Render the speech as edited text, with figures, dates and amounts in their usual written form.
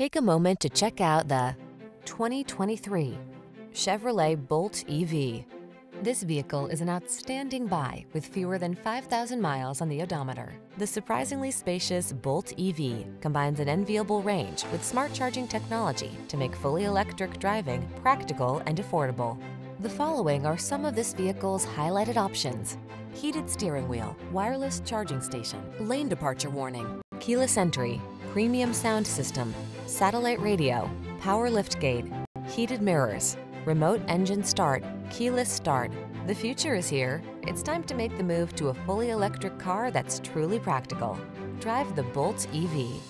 Take a moment to check out the 2023 Chevrolet Bolt EV. This vehicle is an outstanding buy with fewer than 5,000 miles on the odometer. The surprisingly spacious Bolt EV combines an enviable range with smart charging technology to make fully electric driving practical and affordable. The following are some of this vehicle's highlighted options: heated steering wheel, wireless charging station, lane departure warning, keyless entry, premium sound system, satellite radio, power liftgate, heated mirrors, remote engine start, keyless start. The future is here. It's time to make the move to a fully electric car that's truly practical. Drive the Bolt EV.